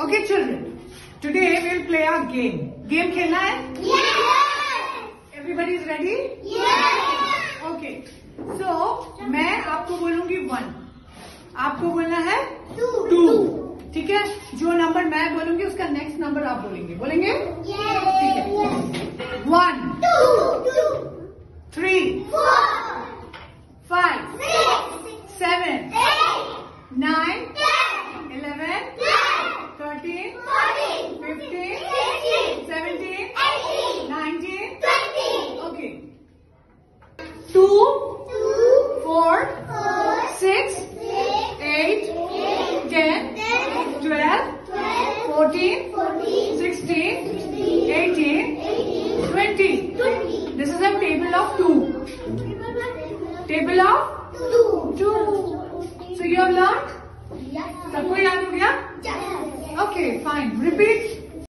Okay children, today we will play our game. Game खेलना है? Yes! Everybody is ready? Yes! Okay. So, मैं आपको बोलूँगी 1. आपको बोलना है? 2. ठीक है? जो नंबर मैं बोलूँगी उसका नेक्स्ट नंबर आप बोलेंगे. बोलेंगे? Yes! ठीक है. 1, 2, 3, 4, 5, 6, 7, 8, 11, 12, 13, 14, 15, 16, 17, 18, 19, 20. Okay. 2, 4, 6, 8, 10, 12, 14, 16, 18, 20. This is a table of 2. Table of 2. So you have learnt? Yes. Sabko yaad ho gaya? Yes. Okay, fine. Repeat.